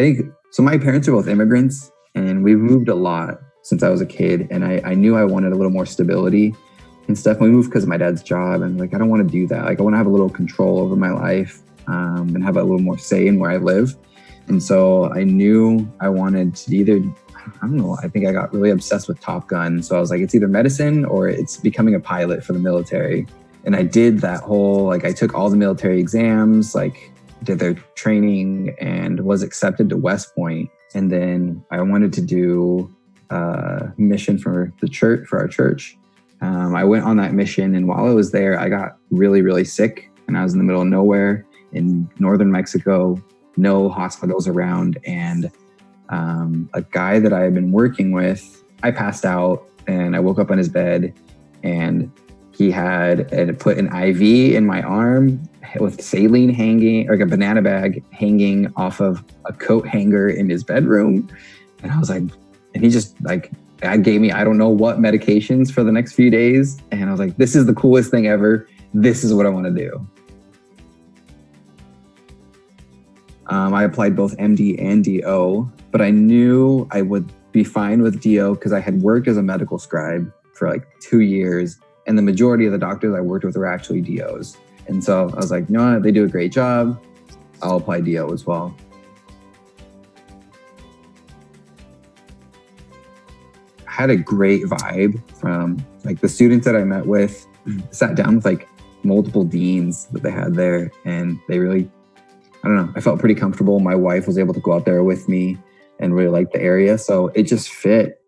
I think, so my parents are both immigrants and we've moved a lot since I was a kid. And I knew I wanted a little more stability and stuff. We moved because of my dad's job. And like, I don't want to do that. Like, I want to have a little control over my life and have a little more say in where I live. And so I knew I wanted to either, I don't know, I think I got really obsessed with Top Gun. So I was like, it's either medicine or it's becoming a pilot for the military. And I did that whole, like, I took all the military exams, like did their training and was accepted to West Point. And then I wanted to do a mission for the church, for our church. I went on that mission, and while I was there, I got really, really sick, and I was in the middle of nowhere in northern Mexico, no hospitals around. And a guy that I had been working with, I passed out and I woke up on his bed, and he had put an IV in my arm with saline hanging, like a banana bag hanging off of a coat hanger in his bedroom. And I was like, and he just like, gave me, I don't know what medications for the next few days. And I was like, this is the coolest thing ever. This is what I want to do. I applied both MD and DO, but I knew I would be fine with DO because I had worked as a medical scribe for like 2 years. And the majority of the doctors I worked with were actually DOs. And so I was like, no, they do a great job. I'll apply DO as well. I had a great vibe from like the students that I met with, sat down with like multiple deans that they had there. And they really, I don't know, I felt pretty comfortable. My wife was able to go out there with me and really liked the area. So it just fit.